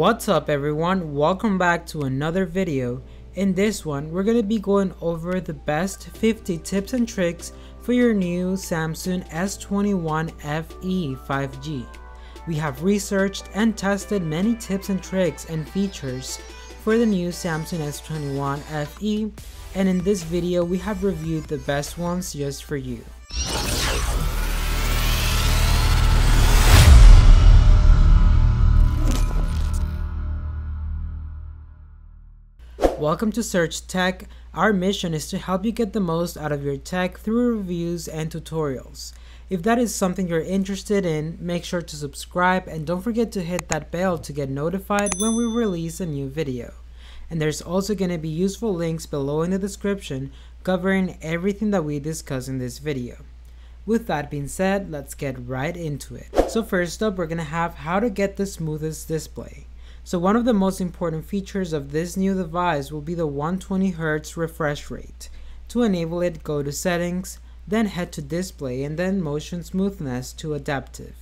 What's up everyone, welcome back to another video. In this one we're going to be going over the best 50 tips and tricks for your new Samsung S21 FE 5G. We have researched and tested many tips and tricks and features for the new Samsung S21 FE, and in this video we have reviewed the best ones just for you. Welcome to Search Tech. Our mission is to help you get the most out of your tech through reviews and tutorials. If that is something you're interested in, make sure to subscribe and don't forget to hit that bell to get notified when we release a new video. And there's also going to be useful links below in the description covering everything that we discuss in this video. With that being said, let's get right into it. So first up, we're going to have how to get the smoothest display. So one of the most important features of this new device will be the 120Hz refresh rate. To enable it, go to Settings, then head to Display and then Motion Smoothness to Adaptive.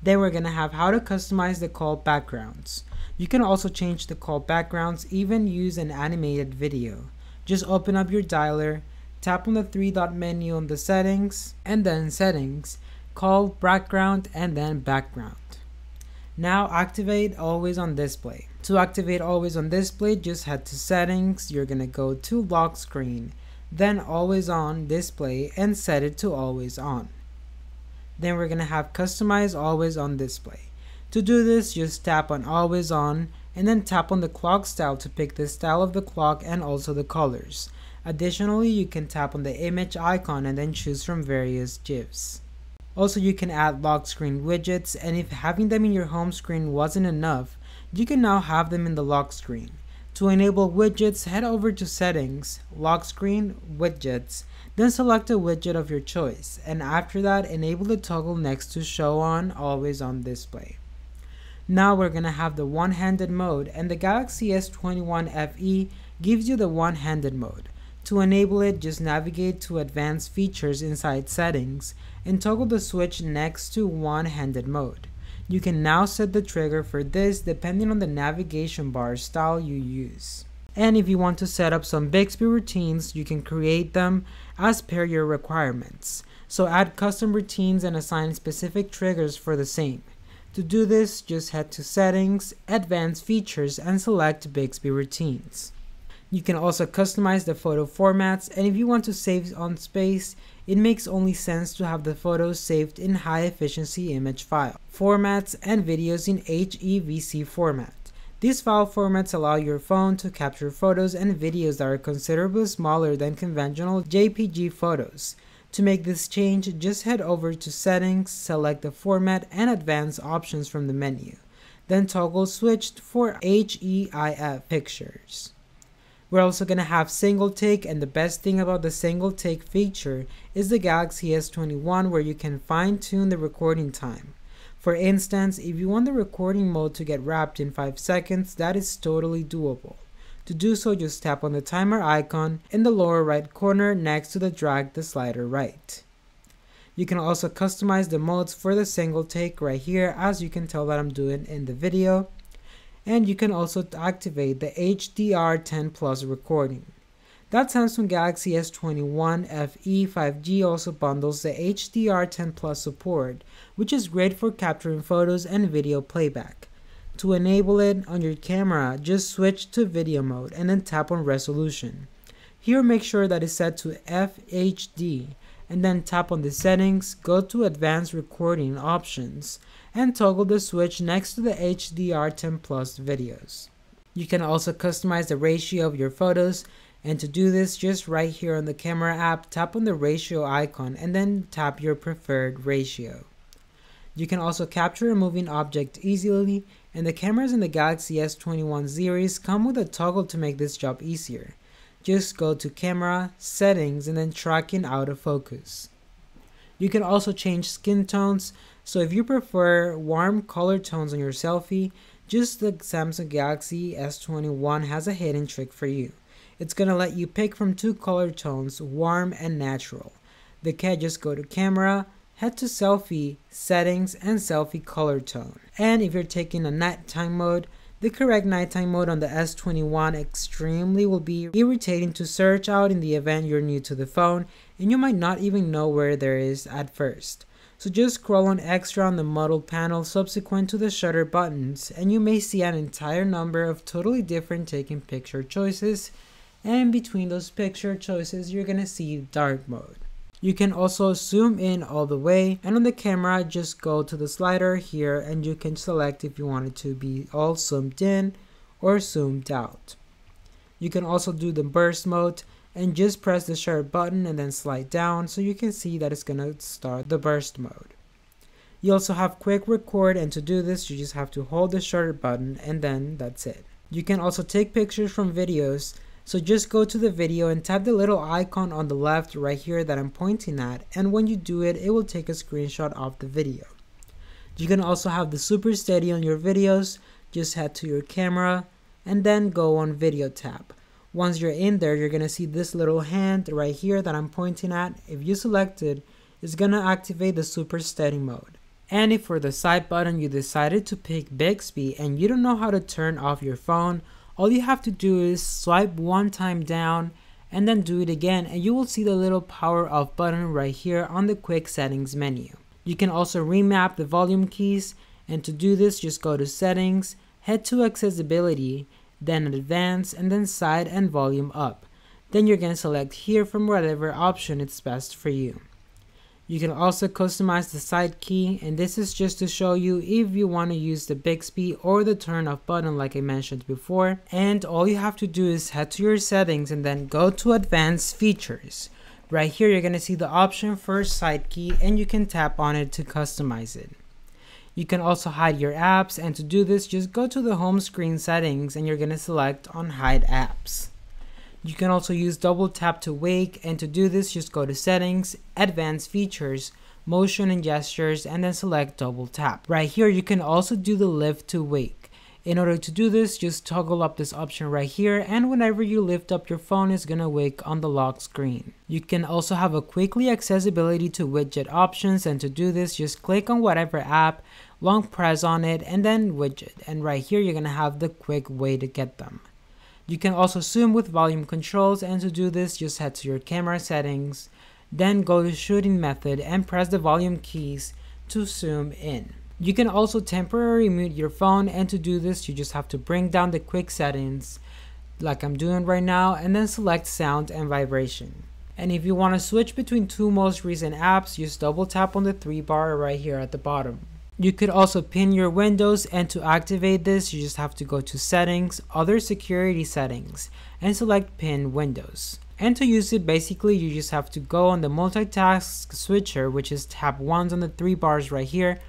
Then we're going to have how to customize the call backgrounds. You can also change the call backgrounds, even use an animated video. Just open up your dialer, tap on the three-dot menu on the Settings, and then Settings, Call Background and then Background. Now activate always on display. To activate always on display, just head to Settings, you're going to go to Lock Screen, then always on display and set it to always on. Then we're going to have customize always on display. To do this, just tap on always on and then tap on the clock style to pick the style of the clock and also the colors. Additionally, you can tap on the image icon and then choose from various GIFs. Also, you can add lock screen widgets, and if having them in your home screen wasn't enough, you can now have them in the lock screen. To enable widgets, head over to Settings, Lock Screen, Widgets, then select a widget of your choice, and after that, enable the toggle next to Show on Always on Display. Now we're going to have the one-handed mode, and the Galaxy S21 FE gives you the one-handed mode. To enable it, just navigate to Advanced Features inside Settings and toggle the switch next to One-Handed Mode. You can now set the trigger for this depending on the navigation bar style you use. And if you want to set up some Bixby routines, you can create them as per your requirements. So add custom routines and assign specific triggers for the same. To do this, just head to Settings, Advanced Features, and select Bixby Routines. You can also customize the photo formats, and if you want to save on space, it makes only sense to have the photos saved in high efficiency image file formats and videos in HEVC format. These file formats allow your phone to capture photos and videos that are considerably smaller than conventional JPG photos. To make this change, just head over to Settings, select the Format and Advanced options from the menu, then toggle switched for HEIF pictures. We're also going to have single take, and the best thing about the single take feature is the Galaxy S21, where you can fine tune the recording time. For instance, if you want the recording mode to get wrapped in 5 seconds, that is totally doable. To do so, just tap on the timer icon in the lower right corner next to the drag the slider right. You can also customize the modes for the single take right here, as you can tell that I'm doing in the video. And you can also activate the HDR10 Plus recording. That Samsung Galaxy S21 FE 5G also bundles the HDR10 Plus support, which is great for capturing photos and video playback. To enable it on your camera, just switch to video mode and then tap on resolution. Here make sure that it's set to FHD and then tap on the Settings, go to Advanced Recording Options, and toggle the switch next to the HDR10 Plus videos. You can also customize the ratio of your photos, and to do this, just right here on the camera app, tap on the ratio icon and then tap your preferred ratio. You can also capture a moving object easily, and the cameras in the Galaxy S21 series come with a toggle to make this job easier. Just go to Camera, Settings, and then Tracking Out of Focus. You can also change skin tones, so if you prefer warm color tones on your selfie, just the Samsung Galaxy S21 has a hidden trick for you. It's going to let you pick from 2 color tones, warm and natural. Just go to Camera, head to Selfie, Settings, and Selfie Color Tone. And if you're taking a nighttime mode, the correct nighttime mode on the S21 Extremely will be irritating to search out in the event you're new to the phone and you might not even know where there is at first. So just scroll on extra on the model panel subsequent to the shutter buttons and you may see an entire number of totally different taking picture choices, and between those picture choices you're gonna see dark mode. You can also zoom in all the way, and on the camera just go to the slider here and you can select if you want it to be all zoomed in or zoomed out. You can also do the burst mode and just press the shutter button and then slide down so you can see that it's gonna start the burst mode. You also have quick record, and to do this you just have to hold the shutter button and then that's it. You can also take pictures from videos. So just go to the video and tap the little icon on the left right here that I'm pointing at, and when you do it, it will take a screenshot of the video. You can also have the super steady on your videos. Just head to your camera and then go on video tab. Once you're in there, you're gonna see this little hand right here that I'm pointing at. If you select it, it's gonna activate the super steady mode. And if for the side button you decided to pick Bixby and you don't know how to turn off your phone, all you have to do is swipe one time down and then do it again, and you will see the little power off button right here on the quick settings menu. You can also remap the volume keys, and to do this just go to settings, head to accessibility, then advanced, and then side and volume up. Then you're gonna select here from whatever option it's best for you. You can also customize the side key, and this is just to show you if you want to use the Bixby or the turn off button like I mentioned before. And all you have to do is head to your settings and then go to advanced features. Right here you're going to see the option for side key and you can tap on it to customize it. You can also hide your apps, and to do this just go to the home screen settings and you're going to select on hide apps. You can also use double tap to wake, and to do this just go to settings, advanced features, motion and gestures, and then select double tap. Right here you can also do the lift to wake. In order to do this just toggle up this option right here, and whenever you lift up your phone it's gonna wake on the lock screen. You can also have a quickly accessibility to widget options, and to do this just click on whatever app, long press on it, and then widget, and right here you're gonna have the quick way to get them. You can also zoom with volume controls, and to do this just head to your camera settings, then go to shooting method and press the volume keys to zoom in. You can also temporarily mute your phone, and to do this you just have to bring down the quick settings like I'm doing right now and then select sound and vibration. And if you want to switch between two most recent apps, just double tap on the three bar right here at the bottom. You could also pin your windows, and to activate this you just have to go to settings, other security settings, and select pin windows. And to use it basically you just have to go on the multitask switcher, which is tap once on the three bars right here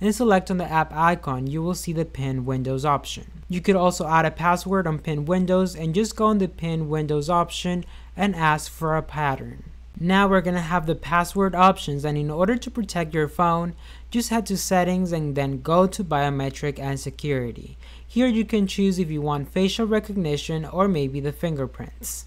and select on the app icon. You will see the pin windows option. You could also add a password on pin windows and just go on the pin windows option and ask for a pattern. Now we're gonna have the password options, and in order to protect your phone just head to settings and then go to biometric and security. Here you can choose if you want facial recognition or maybe the fingerprints.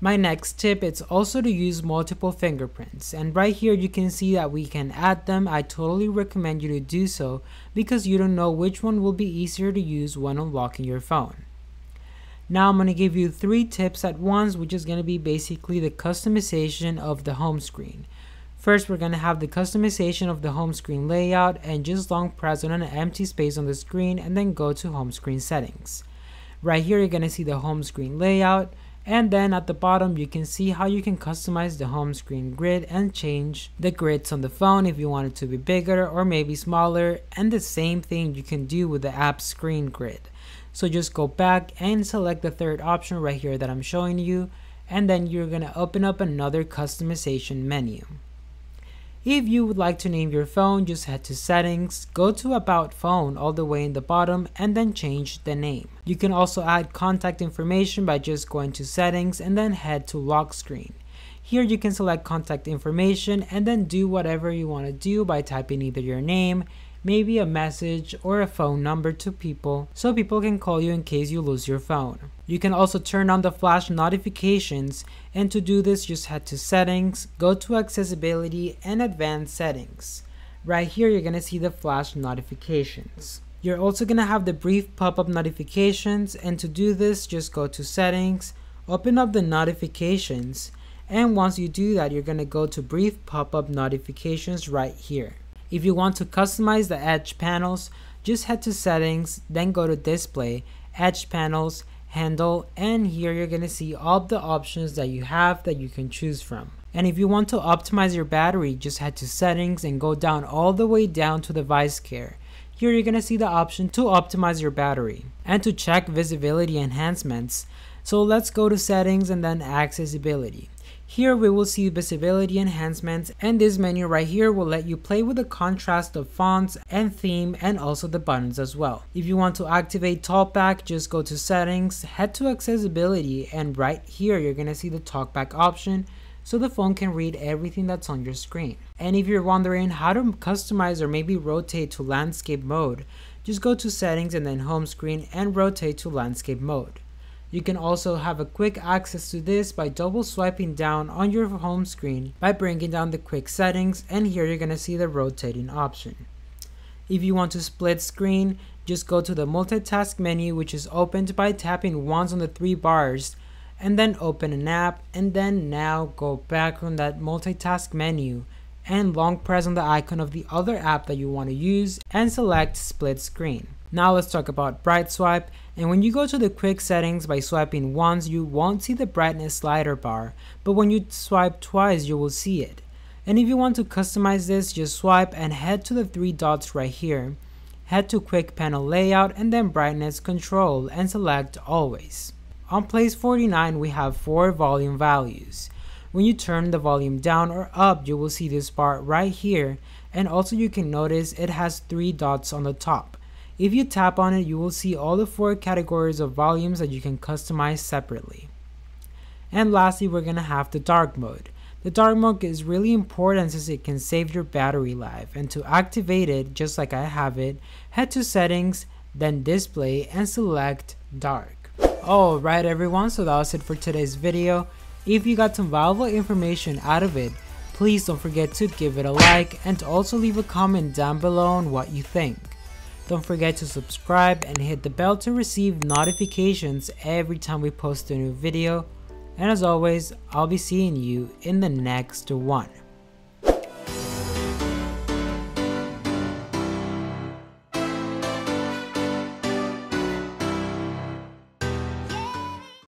My next tip is also to use multiple fingerprints, and right here you can see that we can add them. I totally recommend you to do so because you don't know which one will be easier to use when unlocking your phone. Now I'm going to give you three tips at once, which is going to be basically the customization of the home screen. First we're going to have the customization of the home screen layout, and just long press on an empty space on the screen and then go to home screen settings. Right here you're going to see the home screen layout, and then at the bottom you can see how you can customize the home screen grid and change the grids on the phone if you want it to be bigger or maybe smaller, and the same thing you can do with the app screen grid. So just go back and select the third option right here that I'm showing you, and then you're gonna open up another customization menu. If you would like to name your phone, just head to settings, go to about phone all the way in the bottom, and then change the name. You can also add contact information by just going to settings and then head to lock screen. Here you can select contact information and then do whatever you want to do by typing either your name, maybe a message or a phone number to people so people can call you in case you lose your phone. You can also turn on the flash notifications, and to do this just head to Settings, go to Accessibility and Advanced Settings. Right here you're gonna see the flash notifications. You're also gonna have the brief pop-up notifications, and to do this just go to Settings, open up the notifications, and once you do that you're gonna go to brief pop-up notifications right here. If you want to customize the edge panels, just head to Settings, then go to Display, Edge Panels, Handle, and here you're gonna see all the options that you have that you can choose from. And if you want to optimize your battery, just head to Settings and go down all the way down to Device Care. Here you're gonna see the option to optimize your battery and to check visibility enhancements. So let's go to Settings and then Accessibility. Here we will see visibility enhancements, and this menu right here will let you play with the contrast of fonts and theme and also the buttons as well. If you want to activate TalkBack, just go to Settings, head to Accessibility, and right here you're going to see the TalkBack option so the phone can read everything that's on your screen. And if you're wondering how to customize or maybe rotate to landscape mode, just go to Settings and then Home Screen and rotate to landscape mode. You can also have a quick access to this by double swiping down on your home screen by bringing down the quick settings, and here you're going to see the rotating option. If you want to split screen, just go to the multitask menu, which is opened by tapping once on the three bars, and then open an app, and then now go back on that multitask menu and long press on the icon of the other app that you want to use and select split screen. Now let's talk about bright swipe, and when you go to the quick settings by swiping once, you won't see the brightness slider bar, but when you swipe twice you will see it. And if you want to customize this, just swipe and head to the three dots right here, head to quick panel layout and then brightness control and select always. On place 49 we have four volume values. When you turn the volume down or up you will see this bar right here, and also you can notice it has three dots on the top. If you tap on it, you will see all the four categories of volumes that you can customize separately. And lastly, we're going to have the dark mode. The dark mode is really important since it can save your battery life, and to activate it, just like I have it, head to Settings, then Display, and select Dark. Alright everyone, so that was it for today's video. If you got some valuable information out of it, please don't forget to give it a like and also leave a comment down below on what you think. Don't forget to subscribe and hit the bell to receive notifications every time we post a new video. And as always, I'll be seeing you in the next one.